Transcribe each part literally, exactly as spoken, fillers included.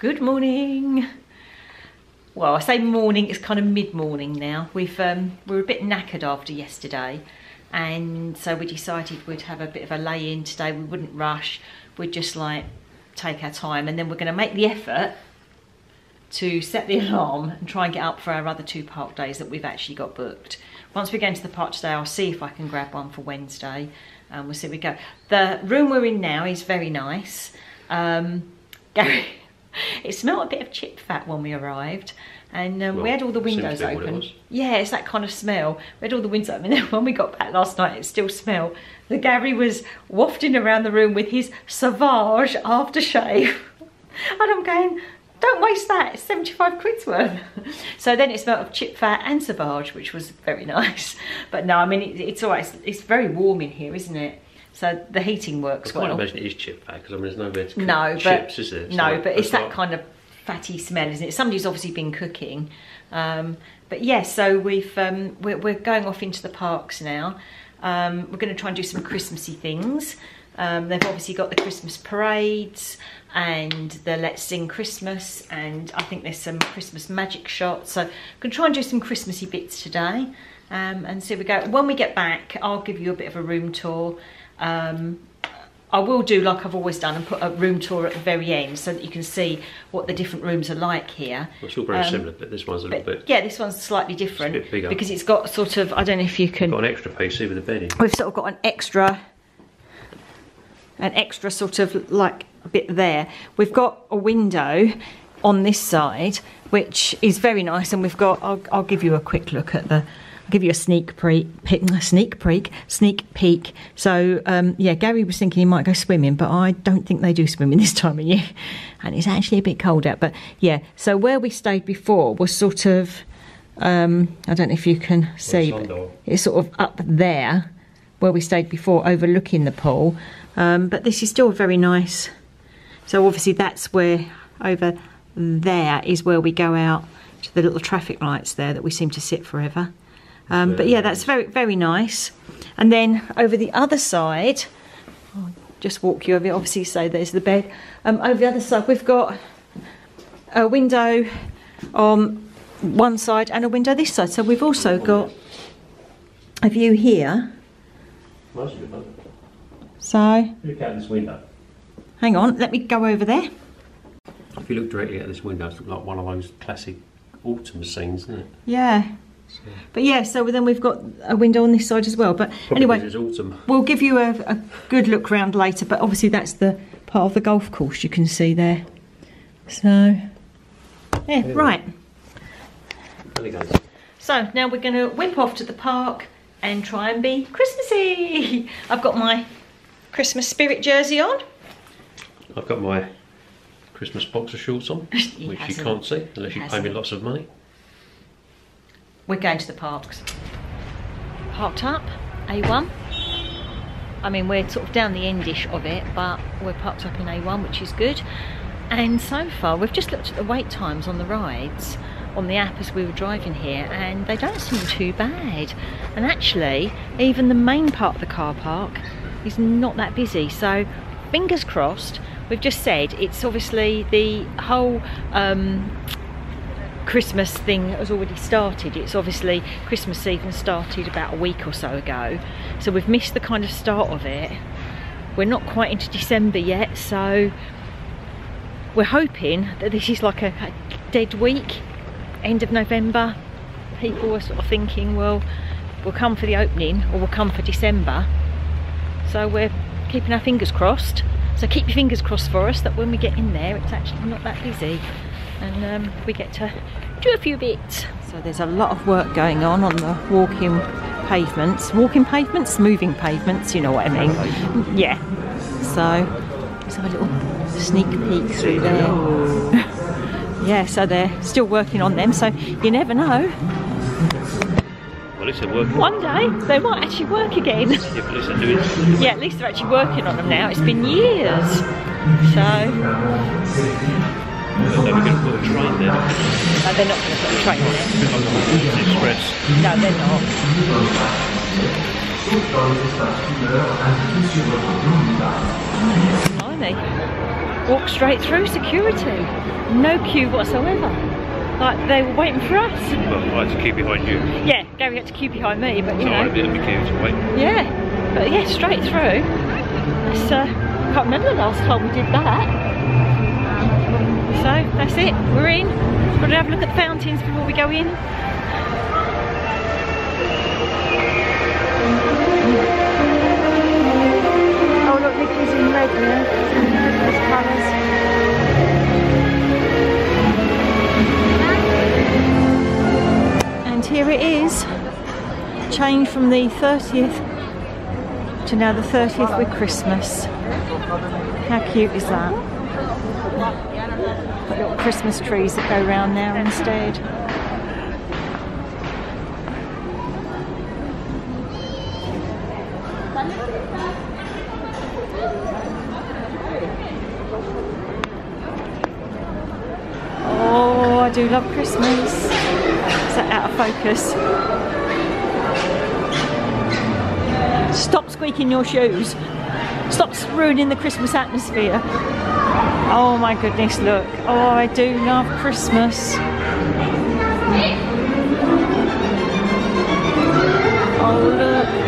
Good morning. Well, I say morning, it's kind of mid-morning now. We've um, we were a bit knackered after yesterday, and so we decided we'd have a bit of a lay-in today. We wouldn't rush. We'd just like take our time, and then we're going to make the effort to set the alarm and try and get up for our other two park days that we've actually got booked. Once we go into the park today, I'll see if I can grab one for Wednesday, and um, we'll see if we go. The room we're in now is very nice. Um, Gary, it smelled a bit of chip fat when we arrived, and um, well, we had all the windows open. It yeah, it's that kind of smell. We had all the windows open, and then when we got back last night, it still smelled. The Gary was wafting around the room with his Sauvage aftershave, and I'm going, don't waste that, it's seventy-five quid's worth. So then it smelled of chip fat and Sauvage, which was very nice. But no, I mean, it, it's all right. It's, it's very warm in here, isn't it? So the heating works well. I can't well. imagine it is chip fat, because I mean, there's nowhere to cook no, but, chips, is there? It's no, like, but it's that like... kind of fatty smell, isn't it? Somebody's obviously been cooking. Um, but yeah, so we've, um, we're, we're going off into the parks now. Um, we're going to try and do some Christmassy things. Um, they've obviously got the Christmas parades and the Let's Sing Christmas, and I think there's some Christmas magic shots. So I'm going to try and do some Christmassy bits today, um, and see so we go. When we get back, I'll give you a bit of a room tour. Um, I will do like I've always done and put a room tour at the very end so that you can see what the different rooms are like here. Well, it's all very um, similar, but this one's a little bit... Yeah, this one's slightly different. It's a bit bigger. Because it's got sort of, I don't know if you can... We've got an extra piece here with the bedding. We've sort of got an extra... an extra sort of like a bit there. We've got a window on this side which is very nice, and we've got I'll, I'll give you a quick look at the I'll give you a sneak peek sneak peek sneak peek. So um yeah, Gary was thinking he might go swimming, but I don't think they do swimming this time of year, and it's actually a bit cold out. But yeah, so where we stayed before was sort of um I don't know if you can see, but it's sort of up there where we stayed before, overlooking the pool. Um, but this is still very nice. So obviously that's where, over there, is where we go out to the little traffic lights there that we seem to sit forever. Um, but yeah, that's very, very nice. And then over the other side, I'll just walk you over it, obviously, so there's the bed. Um, over the other side, we've got a window on one side and a window this side. So we've also got a view here. So, look out this window. Hang on, let me go over there. If you look directly at this window, it's like one of those classic autumn scenes, isn't it? Yeah. So. But yeah, so then we've got a window on this side as well. But probably anyway, it's autumn. We'll give you a, a good look round later. But obviously, that's the part of the golf course you can see there. So, yeah, yeah. Right. There we go. So now we're going to whip off to the park and try and be Christmassy. I've got my Christmas spirit jersey on. I've got my Christmas boxer shorts on, which you can't see unless you pay me lots of money. We're going to the parks. Parked up, A one. I mean, we're sort of down the endish of it, but we're parked up in A one, which is good. And so far, we've just looked at the wait times on the rides on the app as we were driving here, and they don't seem too bad. And actually, even the main part of the car park is not that busy, so fingers crossed. We've just said it's obviously the whole um, Christmas thing has already started. It's obviously Christmas even started about a week or so ago, so we've missed the kind of start of it. We're not quite into December yet, so we're hoping that this is like a, a dead week. End of November, people were sort of thinking, well, we'll come for the opening or we'll come for December. So we're keeping our fingers crossed. So keep your fingers crossed for us that when we get in there, it's actually not that busy, and um, we get to do a few bits. So there's a lot of work going on on the walking pavements. Walking pavements? Moving pavements, you know what I mean. Yeah. So let's have a little sneak peek through there. Yeah, so they're still working on them, so you never know. Well, at least they're working. One day they might actually work again. Yeah, at least they're doing something. Yeah, at least they're actually working on them now. It's been years. So well, they're going to put a train there. No, they're not going to put a train there. No, they're not. Blimey. walk straight through security. No queue whatsoever. Like, they were waiting for us. Well, I had to queue behind you. Yeah, Gary had to queue behind me, but you so know. I had a bit of a queue to wait. Yeah, but yeah, straight through. That's, uh, I can't remember the last time we did that. So, that's it, we're in. We've got to have a look at the fountains before we go in. Oh look, Mickey's in red now. His colours. And here it is. Changed from the thirtieth to now the thirtieth with Christmas. How cute is that? Got little Christmas trees that go round now instead. I do love Christmas. Is that out of focus? Stop squeaking your shoes. Stop ruining the Christmas atmosphere. Oh my goodness, look. Oh, I do love Christmas. Oh, look.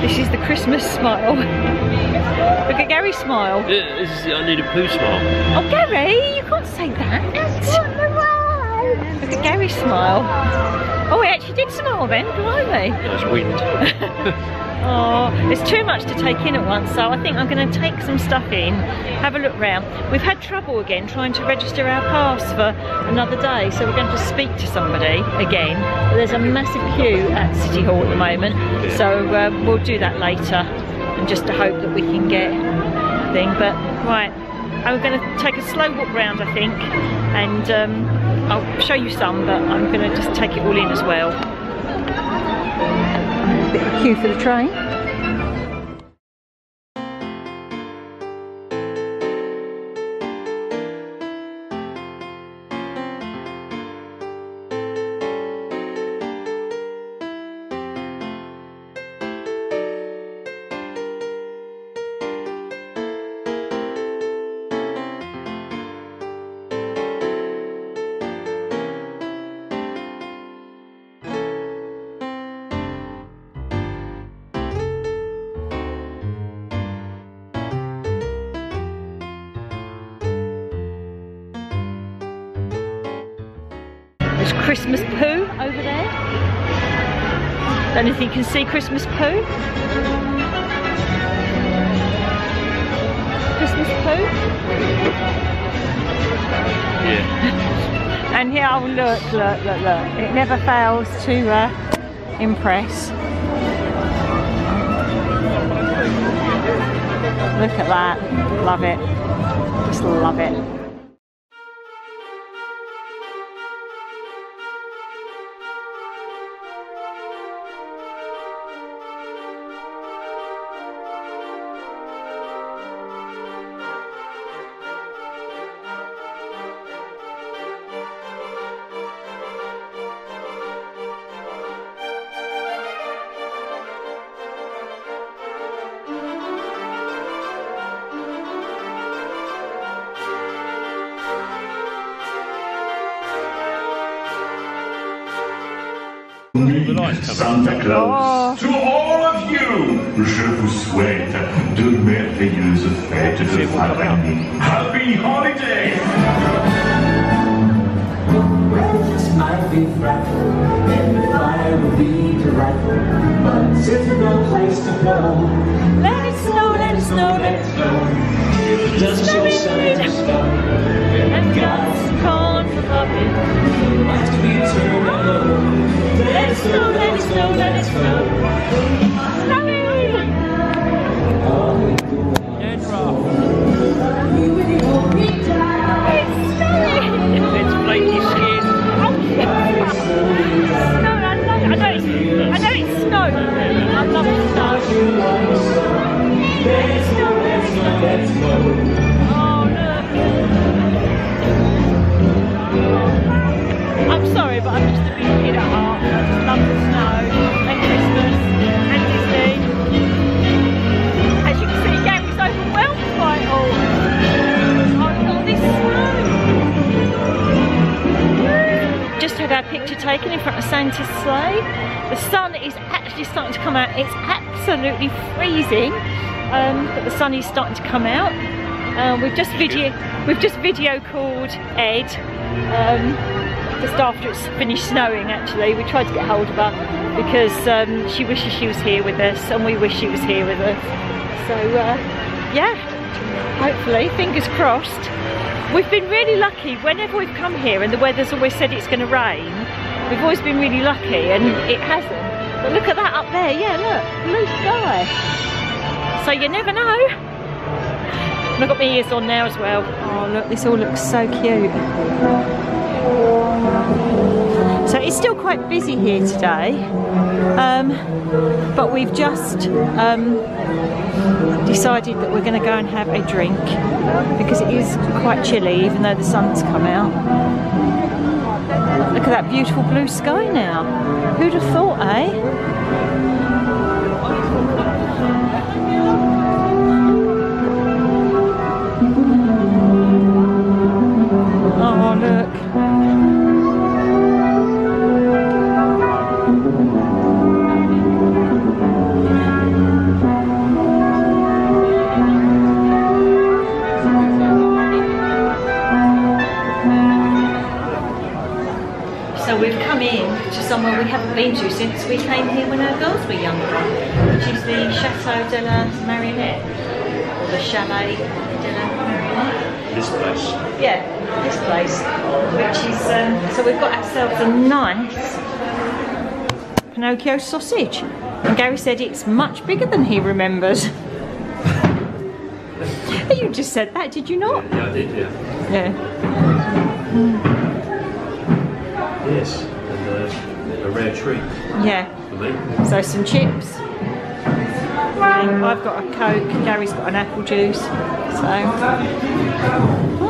This is the Christmas smile. Look at Gary's smile. Yeah, this is the I need a poo smile. Oh, Gary, you can't say that. Look at Gary's smile. Oh, he actually did smile then, blimey. That's wind. Oh, there's too much to take in at once, so I think I'm going to take some stuff in, have a look round. We've had trouble again trying to register our pass for another day, so we're going to speak to somebody again. There's a massive queue at City Hall at the moment, so uh, we'll do that later, and just to hope that we can get a thing. But right, I'm going to take a slow walk round, I think, and um, I'll show you some, but I'm going to just take it all in as well. A bit of a queue for the train. Christmas poo over there. Don't know if you can see Christmas poo. Christmas poo. Yeah. And here, oh look, look, look, look. It never fails to uh, impress. Look at that. Love it. Just love it. Santa Claus, oh. To all of you, je vous souhaite de merveilleuses fêtes de fin d'année. Happy holiday! Just might be frightful, and the fire will be delightful, but there's no place to go. Let it snow, let it snow, let it snow. It doesn't show signs of snow, and God's corn for loving. It might be too mellow. Let it snow, let it snow, let it snow. Snowing! Dead rough. It's snowing! It's flaky skin. Oh, yeah. No, I know, I know, I know it's snow. I love snow. just had our picture taken in front of Santa's sleigh. The sun is actually starting to come out. It's absolutely freezing, um, but the sun is starting to come out. Um, we've just video, we've just video called Ed, um, just after it's finished snowing. Actually, we tried to get hold of her because um, she wishes she was here with us, and we wish she was here with us. So uh, yeah, hopefully, fingers crossed. We've been really lucky. Whenever we've come here and the weather's always said it's going to rain, we've always been really lucky, and it hasn't. But look at that up there. Yeah, look, blue sky. So you never know. And I've got my ears on now as well. Oh look, this all looks so cute. So it's still quite busy here today, um, but we've just um, decided that we're going to go and have a drink because it is quite chilly even though the sun's come out. Look at that beautiful blue sky now. Who'd have thought, eh? Oh look. So we've come in to somewhere we haven't been to since we came here when our girls were younger, which is the Chateau de la Marionnette, or the Chalet de la Marionnette. This place. Yeah. This place, which is um, so we've got ourselves a nice Pinocchio sausage, and Gary said it's much bigger than he remembers. You just said that, did you not? Yeah, yeah I did. Yeah. Yeah. Mm. Yes, and uh, a rare treat. Yeah. For me. So some chips. And I've got a Coke. Gary's got an apple juice. So. Mm.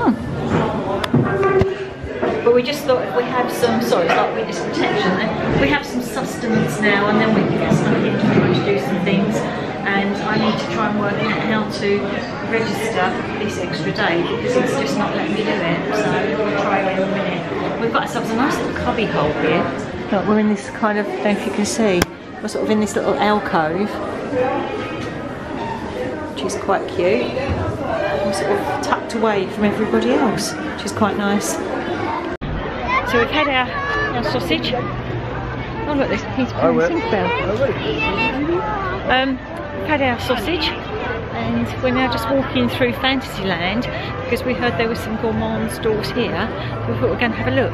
But we just thought if we have some, sorry, it's like witness protection then, we have some sustenance now, and then we can get stuck into trying to do some things, and I need to try and work out how to register this extra day because it's just not letting me do it, so we'll try it in a minute. We've got ourselves a nice little cubby hole here. Look, we're in this kind of, I don't know if you can see, we're sort of in this little alcove, which is quite cute. We're sort of tucked away from everybody else, which is quite nice. So we've had our, our sausage. Oh look, this he's playing Tinkerbell. Bell. Um, we've had our sausage, and we're now just walking through Fantasyland because we heard there were some gourmand stores here. We thought we were going to have a look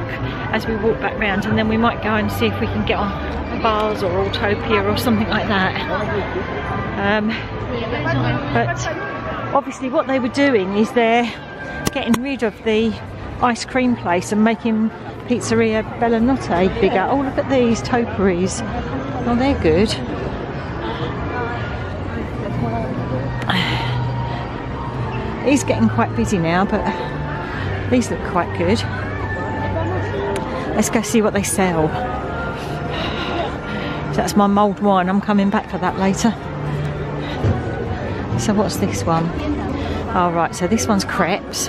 as we walk back round, and then we might go and see if we can get on Bars or Autopia or something like that. Um, but obviously, what they were doing is they're getting rid of the ice cream place and making Pizzeria Bella Notte bigger. Oh look at these toperies. Oh they're good. He's getting quite busy now, but these look quite good. Let's go see what they sell. So that's my mulled wine, I'm coming back for that later. So what's this one? All oh, right, so this one's crepes.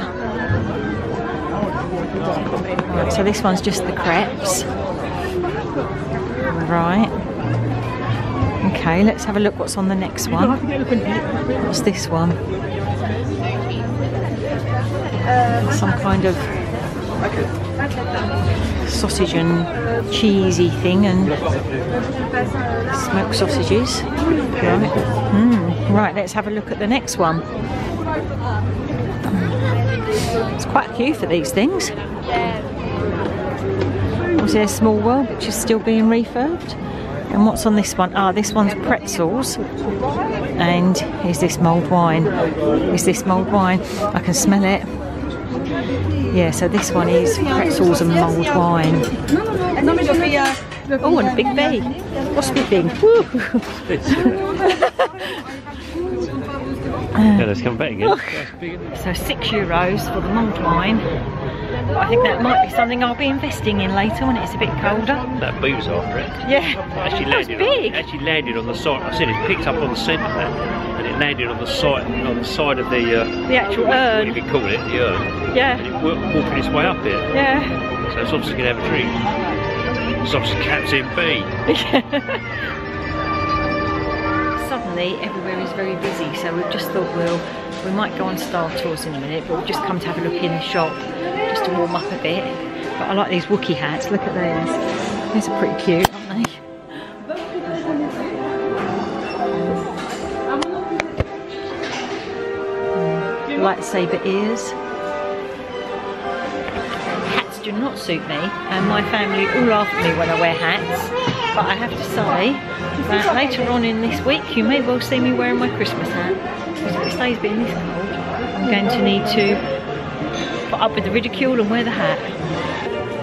Right, so this one's just the crepes. Right. Okay, let's have a look what's on the next one. What's this one? Some kind of sausage and cheesy thing and smoked sausages. Right. Mm. Right, let's have a look at the next one. It's quite a queue for these things. Obviously a small world which is still being refurbed. And what's on this one? Ah, this one's pretzels. And is this mulled wine? Is this mulled wine? I can smell it. Yeah, so this one is pretzels and mulled wine. Oh, and a big bee. What's the thing? Um, yeah, let's come back again. So six euros for the mulled wine. I think that might be something I'll be investing in later when it's a bit colder. That booze after it. Yeah. Actually landed. That was big. On, actually landed on the side. I said it picked up on the centre there, and it landed on the side on the side of the uh, the actual urn. What do you call it? The urn. Yeah. And it walked its way up here. Yeah. so it's obviously going to have a drink. It's obviously Captain B. Suddenly everywhere is very busy, so we've just thought we'll we might go on Star Tours in a minute, but we'll just come to have a look in the shop just to warm up a bit. But I like these Wookiee hats, look at those. These are pretty cute, aren't they? Mm. Lightsaber ears. Hats do not suit me, and my family all laugh at me when I wear hats. But I have to say that later on in this week you may well see me wearing my Christmas hat, because if it stays being this cold I'm going to need to put up with the ridicule and wear the hat.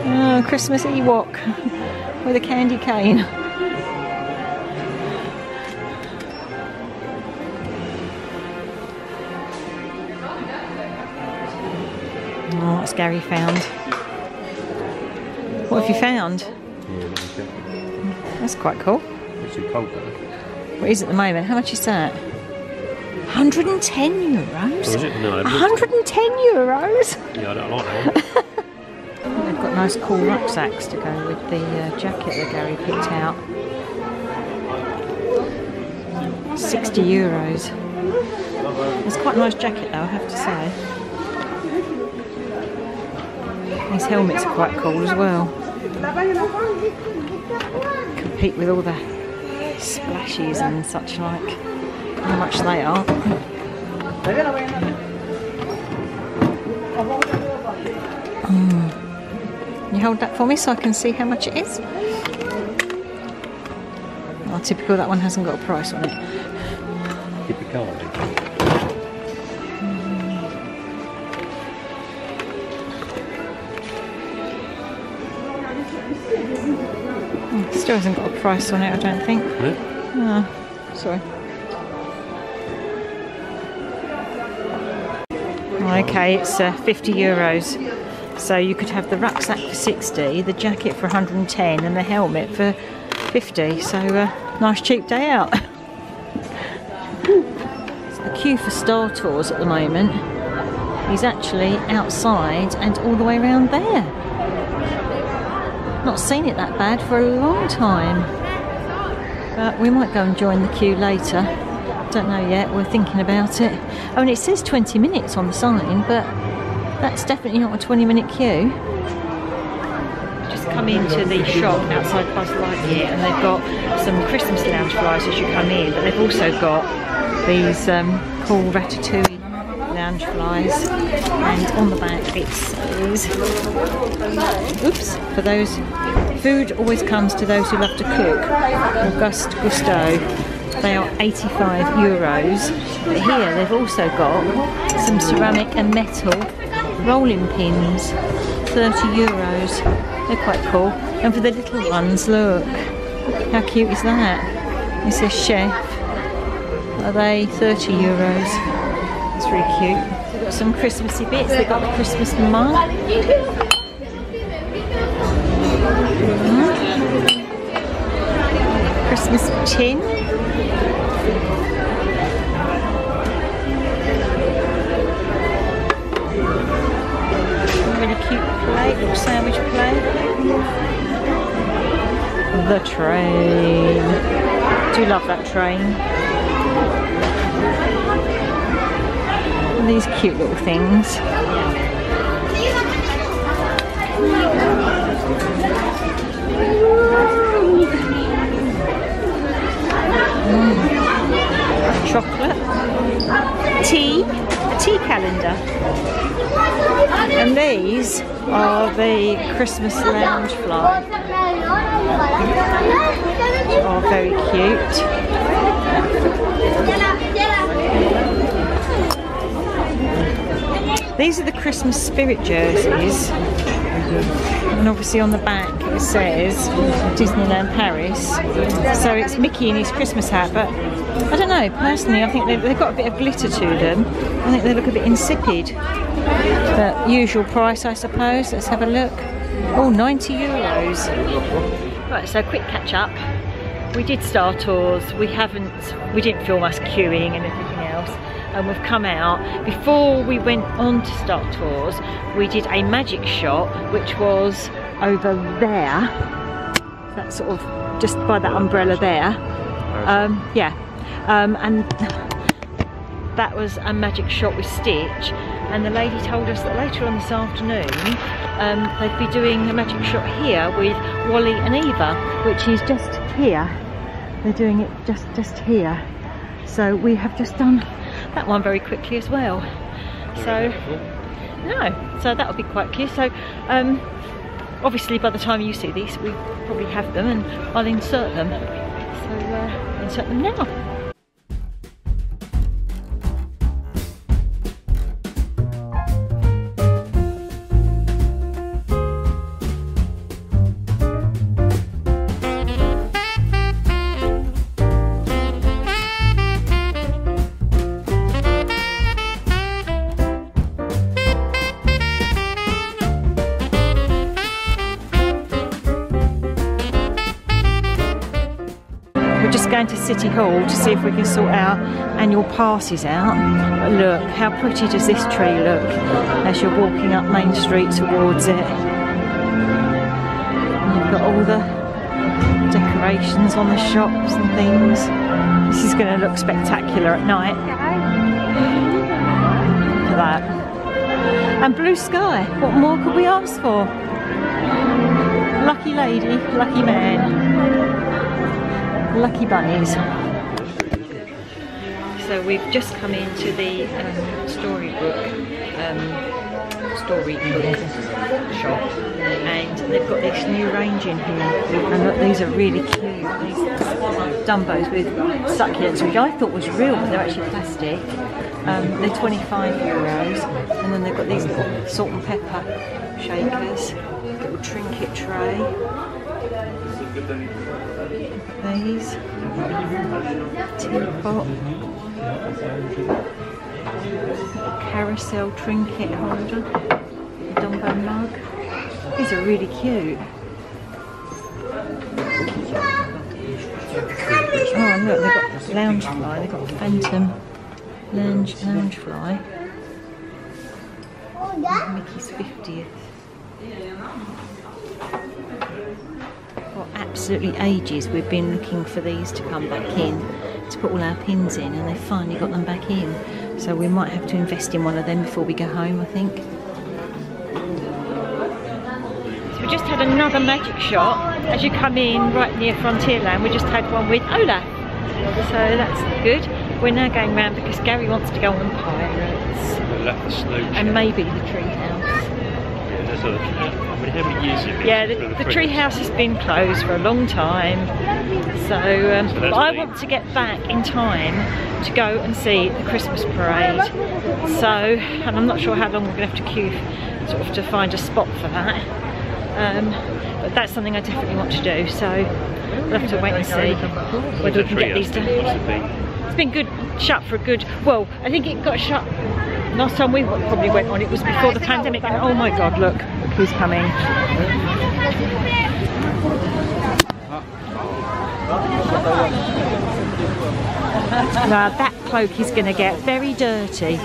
Oh, Christmas Ewok with a candy cane. Oh, what's Gary found? What have you found? That's quite cool. It's too cold though. What is it at the moment? How much is that? one hundred and ten euros? Or is it? No, one hundred and ten euros? Yeah, I don't like that one. They've got nice cool rucksacks to go with the uh, jacket that Gary picked out. sixty euros. It's quite a nice jacket though, I have to say. These helmets are quite cool as well. Compete with all the splashes and such like, how much they are. Mm. Can you hold that for me so I can see how much it is? Oh, typical, that one hasn't got a price on it. Typical. Still hasn't got a price on it, I don't think. No. Oh, sorry. Okay, it's uh, fifty euros. So you could have the rucksack for sixty, the jacket for one hundred and ten, and the helmet for fifty. So, uh, nice cheap day out. So the queue for Star Tours at the moment is actually outside and all the way around there. Not seen it that bad for a long time, but we might go and join the queue later. Don't know yet, we're thinking about it. I mean, it says twenty minutes on the sign, but that's definitely not a twenty minute queue. Just come into the shop outside Buzz Lightyear and they've got some Christmas lounge flies as you come in, but they've also got these um, cool Ratatouille lounge flies, and on the back it says, oops, for those, food always comes to those who love to cook, Auguste Gusteau. They are eighty-five euros, but here they've also got some ceramic and metal rolling pins, thirty euros, they're quite cool. And for the little ones, look, how cute is that? It says chef, are they thirty euros? It's really cute. They've got some Christmassy bits, they've got the Christmas mug. Mm. Christmas tin. A really cute plate, little sandwich plate. The train. I do love that train. These cute little things. Mm. Chocolate, tea, a tea calendar, and these are the Christmas lounge fly. Oh, very cute. These are the Christmas spirit jerseys, and obviously on the back it says Disneyland Paris, so it's Mickey in his Christmas hat, but I don't know, personally I think they've, they've got a bit of glitter to them, I think they look a bit insipid, but usual price I suppose. Let's have a look. Oh, ninety euros. Right, so quick catch up, we did Star Tours, we haven't, we didn't film us queuing and everything else. And we've come out. Before we went on to Star Tours, we did a magic shop, which was over there, that sort of just by that umbrella there. Um, yeah, um, and that was a magic shot with Stitch, and the lady told us that later on this afternoon um, they'd be doing a magic shot here with Wally and Eva, which is just here. They're doing it just just here. So we have just done that one very quickly as well. So no, so that'll be quite cute. So um, obviously by the time you see these, we probably have them, and I'll insert them. So uh, insert them now. To City Hall to see if we can sort our annual passes out. But look, how pretty does this tree look as you're walking up Main Street towards it. And you've got all the decorations on the shops and things. This is going to look spectacular at night. Look at that. And blue sky. What more could we ask for? Lucky lady, lucky man. Lucky bunnies. So we've just come into the um, storybook um, storybook shop, and they've got this new range in here. And look, these are really cute. These Dumbos with succulents, which I thought was real, but they're actually plastic. Um, they're twenty-five euros, and then they've got these little salt and pepper shakers, little trinket tray. These teapot, carousel trinket holder, Dumbo mug. These are really cute. Oh, and look, they've got loungefly. They've got phantom lounge loungefly. Mickey's fiftieth. For absolutely ages we've been looking for these to come back in, to put all our pins in, and they finally got them back in, so we might have to invest in one of them before we go home, I think. So we just had another magic shot as you come in right near Frontierland. We just had one with Olaf, so that's good. We're now going round because Gary wants to go on Pirates and maybe the treehouse. I mean, how many years been yeah, the, the treehouse has been closed for a long time, so, um, so but I want to get back in time to go and see the Christmas parade. So, and I'm not sure how long we're going to have to queue sort of to find a spot for that, um, but that's something I definitely want to do. So we'll have to wait and see whether we can get these done. It's been good shut for a good. Well, I think it got shut. Last time we probably went on, it was before the pandemic, and oh my god, look, look who's coming. Now that cloak is going to get very dirty.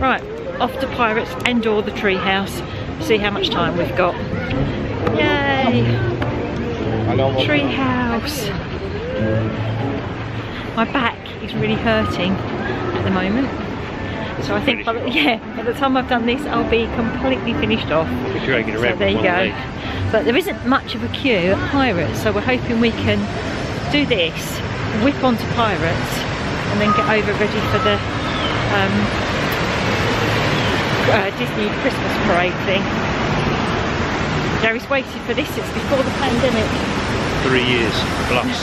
Right, off to Pirates and or the treehouse, see how much time we've got. Yay! Treehouse! My back is really hurting at the moment, so I think by the, yeah, by the time I've done this I'll be completely finished off. So there you go. But there isn't much of a queue at Pirates, so we're hoping we can do this, whip onto Pirates, and then get over ready for the um, uh, Disney Christmas parade thing. Gary's waited for this since before the pandemic. Three years plus. Yeah.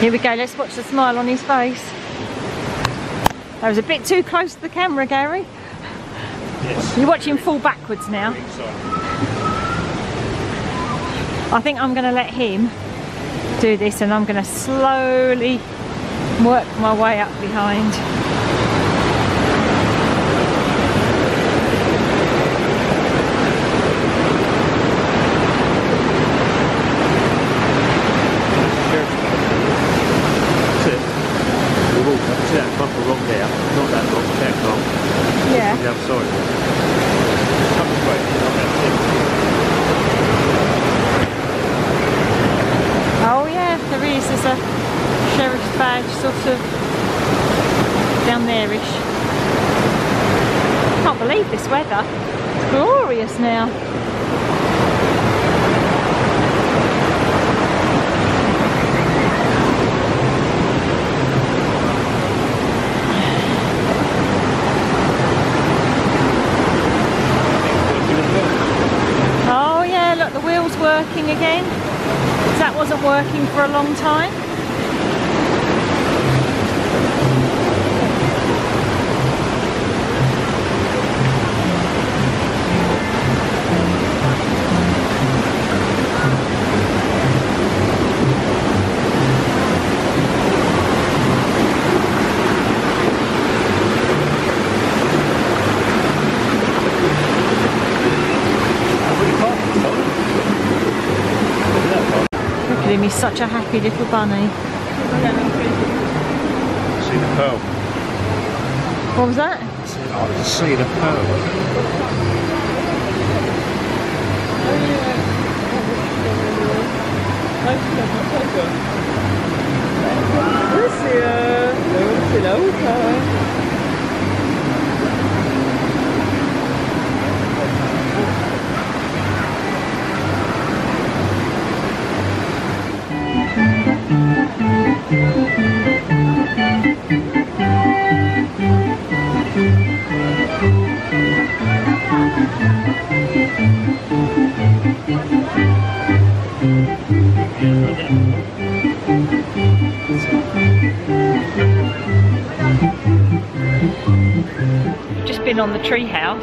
Here we go, let's watch the smile on his face. That was a bit too close to the camera, Gary. Yes. You're watching fall backwards now. I think I'm going to let him do this, and I'm going to slowly work my way up behind. to Sheriff's Badge, sort of down there-ish. I can't believe this weather. It's glorious now. Working again. That wasn't working for a long time. He's such a happy little bunny. See the pearl. What was that? I can see the pearl. Just been on the tree house,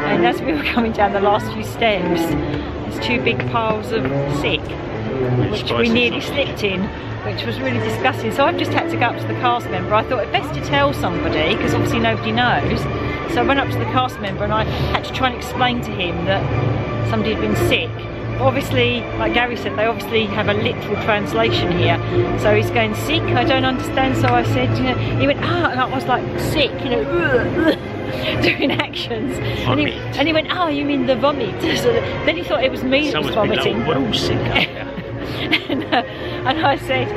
and as we were coming down the last few steps, there's two big piles of sick, which we nearly slipped in, which was really disgusting. So I've just had to go up to the cast member. I thought it best to tell somebody, because obviously nobody knows. So I went up to the cast member and I had to try and explain to him that somebody had been sick. But obviously, like Gary said, they obviously have a literal translation here. So he's going, sick? I don't understand. So I said, you know, he went, ah, and I was like, sick, you know, ugh, ugh. doing actions, and he, and he went, oh, you mean the vomit? So then he thought it was me that was vomiting. We're all sick. and, uh, and I said,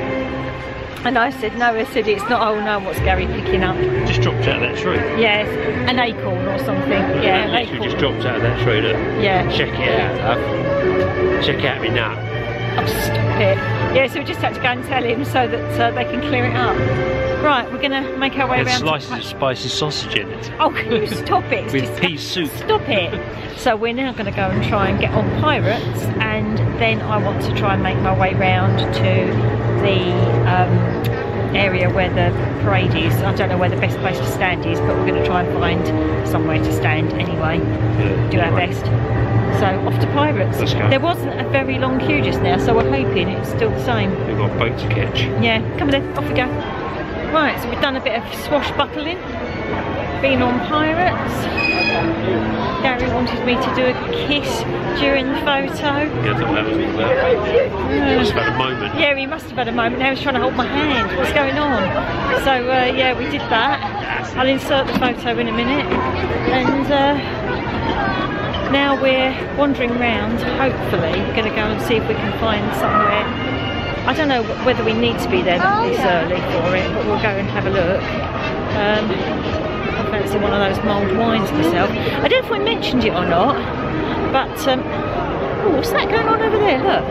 and I said, no, I said it's not. Oh no, what's Gary picking up? Just dropped out of that tree. Yes, an acorn or something. No, yeah, an acorn. Just dropped out of that tree. Look. Yeah. Check it out. Love. Check out me nut. Oh, stop it. Yeah, so we just had to go and tell him so that uh, they can clear it up. Right, we're gonna make our way around. Slices of spicy sausage in it. Oh, can you stop it? With pea soup. Stop it. So we're now gonna go and try and get on Pirates, and then I want to try and make my way round to the um, area where the parade is. I don't know where the best place to stand is, but we're gonna try and find somewhere to stand anyway. Yeah, do our right. best. So off to Pirates. Let's go. There wasn't a very long queue just now, so we're hoping it's still the same. We've got a boat to catch. Yeah, come on then, off we go. Right, so we've done a bit of swashbuckling, been on Pirates. Gary wanted me to do a kiss during the photo. He hasn't had anything there. He must have had a moment. Yeah, he must have had a moment. Now he's trying to hold my hand. What's going on? So, uh, yeah, we did that. I'll insert the photo in a minute. And uh, now we're wandering round, hopefully. We're going to go and see if we can find somewhere. I don't know whether we need to be there oh, this yeah. early for it, but we'll go and have a look. Um, I fancy one of those mulled wines myself. I don't know if we mentioned it or not, but um, oh, what's that going on over there? Look,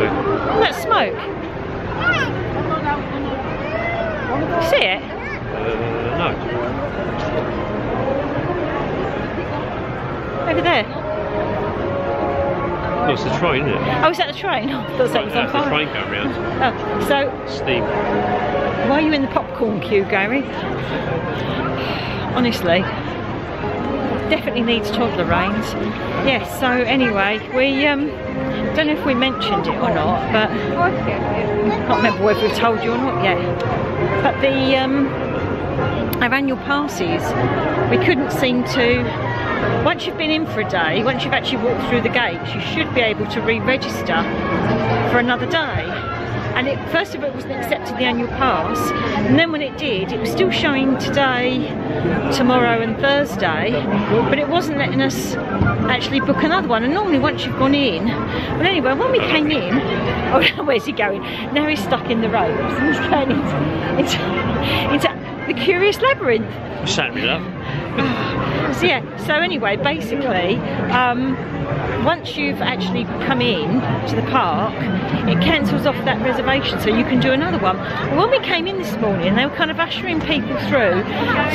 yeah. that smoke. You see it? Uh, no. Over there. Oh, it's the train, isn't it? Oh, is that the train? Oh, I thought that was on fire. That's the train going round. Oh, so... Steam. Why are you in the popcorn queue, Gary? Honestly. Definitely needs toddler reins. Yes, so anyway, we... um don't know if we mentioned it or not, but... I can't remember whether we told you or not yet. But the... um our annual passes, we couldn't seem to... Once you've been in for a day, once you've actually walked through the gates, you should be able to re-register for another day. And it, first of all, it wasn't accepted the annual pass, and then when it did, it was still showing today, tomorrow and Thursday, but it wasn't letting us actually book another one, and normally once you've gone in. But anyway, when we came in, oh, where's he going? Now he's stuck in the ropes and he's going into, into, into the Curious Labyrinth. Shut me up. So yeah, so anyway, basically, um, once you've actually come in to the park, it cancels off that reservation so you can do another one. When we came in this morning, they were kind of ushering people through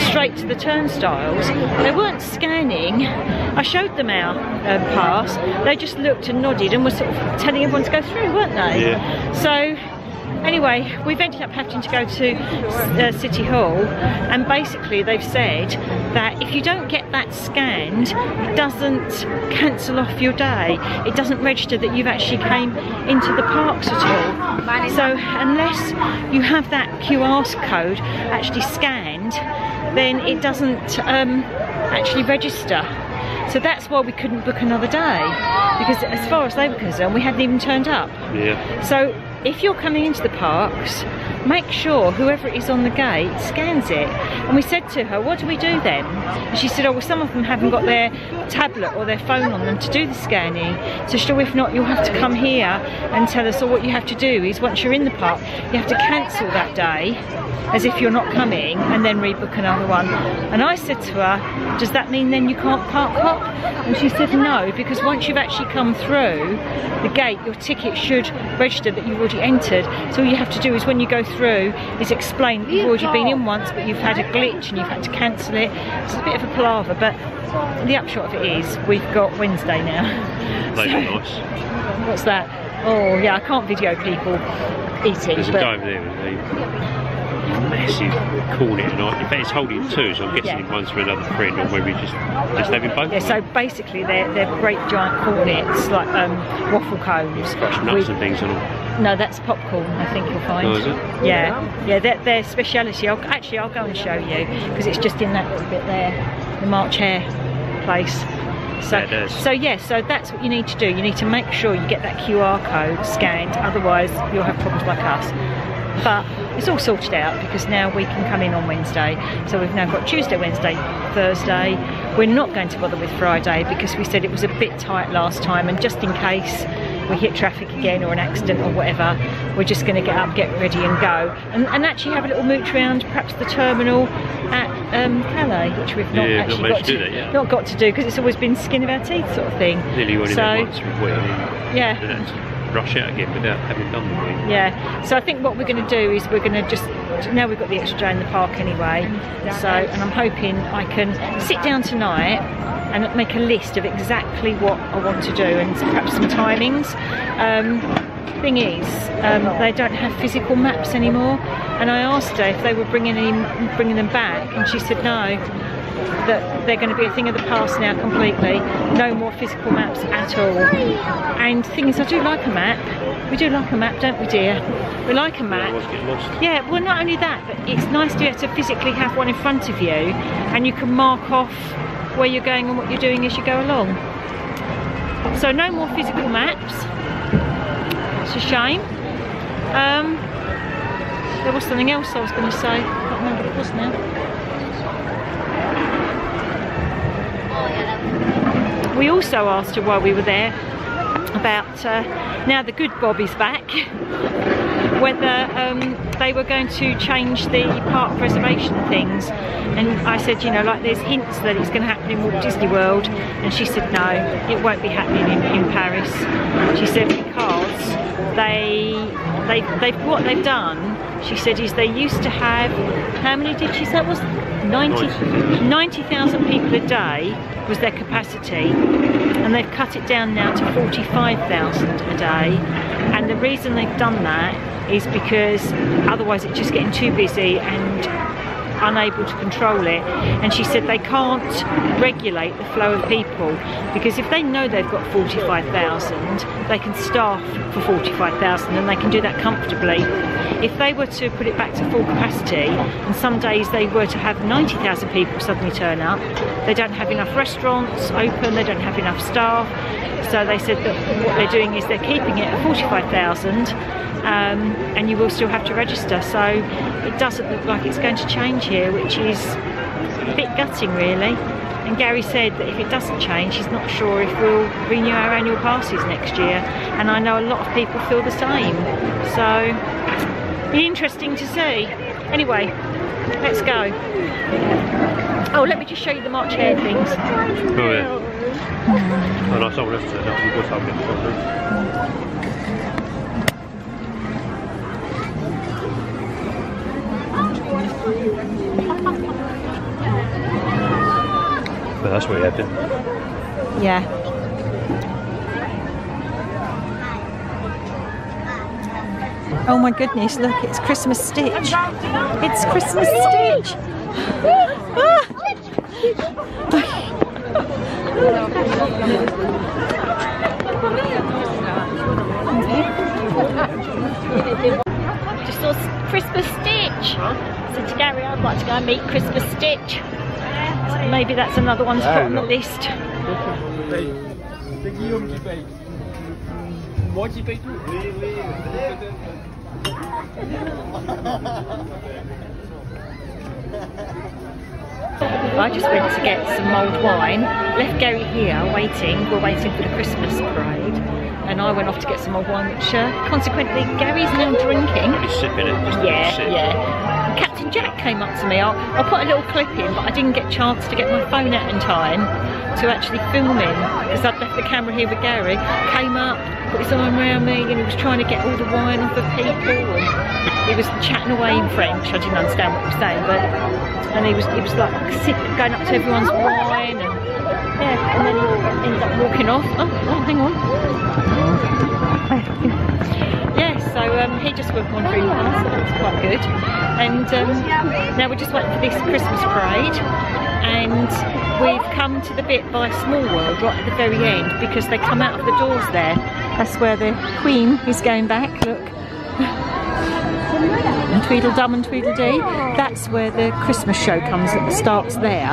straight to the turnstiles. They weren't scanning. I showed them our uh, pass. They just looked and nodded and were sort of telling everyone to go through, weren't they? Yeah. So anyway, we've ended up having to go to uh, City Hall, and basically they've said that if you don't get that scanned, it doesn't cancel off your day. It doesn't register that you've actually came into the parks at all. So unless you have that Q R code actually scanned, then it doesn't um, actually register. So that's why we couldn't book another day, because as far as they were concerned, we hadn't even turned up. Yeah. So if you're coming into the parks, make sure whoever is on the gate scans it. And we said to her, what do we do then? And she said, oh, well, some of them haven't got their tablet or their phone on them to do the scanning. So she said, if not, you'll have to come here and tell us. Or what you have to do is, once you're in the park, you have to cancel that day as if you're not coming and then rebook another one. And I said to her, does that mean then you can't park hop? And she said, no, because once you've actually come through the gate, your ticket should register that you've already entered. So all you have to do is, when you go through, is explain that you've already been in once, but you've had a glitch and you've had to cancel it. It's a bit of a palaver, but the upshot of it is we've got Wednesday now. Late so, nice. What's that? Oh yeah, I can't video people eating. There's but a dive there with me. Massive cornet tonight. In fact, it's holding two, so I'm guessing yeah. one's for another friend, or maybe just just having both. Yeah. So basically, they're they're great giant cornets, like um, waffle cones. Fresh nuts with, and things on them. No, that's popcorn, I think you'll find. Oh, is it? Yeah, yeah, they're, their speciality. I'll, actually, I'll go and show you, because it's just in that little bit there, the March Hare place. So, yeah, so yeah, so that's what you need to do. You need to make sure you get that Q R code scanned, otherwise you'll have problems like us. But it's all sorted out, because now we can come in on Wednesday. So we've now got Tuesday, Wednesday, Thursday. We're not going to bother with Friday, because we said it was a bit tight last time, and just in case we hit traffic again or an accident or whatever, we're just going to get up, get ready and go, and, and actually have a little mooch around perhaps the terminal at um, Calais, which we've not yeah, actually not got, to, to that, yeah. not got to do, because it's always been skin of our teeth sort of thing. Nearly one so, in once we've waited in. Yeah. Rush out again without having done the thing. Yeah, so I think what we're going to do is we're going to just, now we've got the extra day in the park anyway, so, and I'm hoping I can sit down tonight and make a list of exactly what I want to do, and perhaps some timings. Um, thing is, um, they don't have physical maps anymore, and I asked her if they were bringing, in, bringing them back, and she said no, that they're going to be a thing of the past now completely. No more physical maps at all. And the thing is, I do like a map. We do like a map, don't we, dear? We like a map. Yeah, well, not only that, but it's nice to be able to physically have one in front of you, and you can mark off where you're going and what you're doing as you go along. So no more physical maps. It's a shame. Um, there was something else I was going to say. I can't remember what it was now. We also asked her while we were there about, uh, now the good Bob is back, whether um, they were going to change the park reservation things. And I said, you know, like there's hints that it's going to happen in Walt Disney World. And she said, no, it won't be happening in, in Paris. She said, because they, they, they've, what they've done, she said, is they used to have, how many did she say it was? ninety thousand ninety, people a day was their capacity, and they've cut it down now to forty-five thousand a day. And the reason they've done that is because otherwise it's just getting too busy and unable to control it. And she said they can't regulate the flow of people, because if they know they've got forty-five thousand, they can staff for forty-five thousand and they can do that comfortably. If they were to put it back to full capacity, and some days they were to have ninety thousand people suddenly turn up, they don't have enough restaurants open, they don't have enough staff. So they said that what they're doing is they're keeping it at forty-five thousand, um, and you will still have to register. So it doesn't look like it's going to change here, which is It's a bit gutting really. And Gary said that if it doesn't change, he's not sure if we'll renew our annual passes next year. And I know a lot of people feel the same. So, be interesting to see. Anyway, let's go. Oh, let me just show you the March Hare things. Oh yeah. Oh, nice old episode. That'll be good fun getting the photos. But that's what you had, didn't you? Yeah. Oh my goodness, look, it's Christmas Stitch. It's Christmas Stitch! Just saw Christmas Stitch! I said to Gary, I'd like to go and meet Christmas Stitch. So maybe that's another one to put on the list. I just went to get some mulled wine, left Gary here waiting, we're waiting for the Christmas parade, and I went off to get some mulled wine, which uh, consequently Gary's now drinking. He's sipping it. Just yeah, sip. yeah. Captain Jack came up to me. I'll, I'll put a little clip in, but I didn't get a chance to get my phone out in time to actually film him because I'd left the camera here with Gary. Came up, put his arm around me, and he was trying to get all the wine off of people. And he was chatting away in French. I didn't understand what he was saying, but and he was he was like sip, going up to everyone's wine, and yeah, and then he ended up walking off. Oh, oh hang on. Yeah, so um, he just went on really well, so that's quite good. And um, now we're just waiting for this Christmas parade, and we've come to the bit by Small World right at the very end because they come out of the doors there. That's where the Queen is going back, look. And Tweedledum and Tweedledee. That's where the Christmas show comes, that starts there.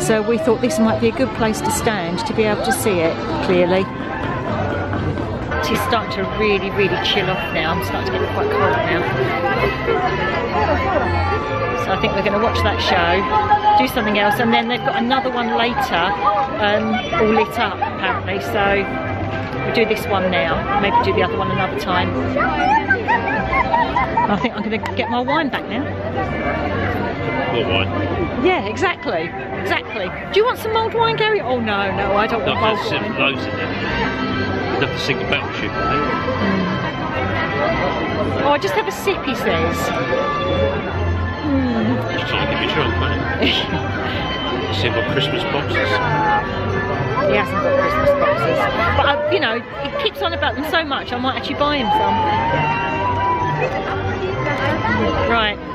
So we thought this might be a good place to stand to be able to see it clearly. It's starting to really, really chill off now. I'm starting to get quite cold now. So I think we're going to watch that show, do something else, and then they've got another one later, um, all lit up apparently. So we'll do this one now, maybe do the other one another time. I think I'm going to get my wine back now. More wine. Yeah, exactly, exactly. Do you want some mulled wine, Gary? Oh no, no, I don't want mulled wine. Loads in there. Have to sink the battleship, I think. Mm. Oh, just have a sip, he says. Mm. Just trying to give you a chunk, mate. See, I've got Christmas boxes. He hasn't got Christmas boxes. But, I, you know, he keeps on about them so much, I might actually buy him some. Right.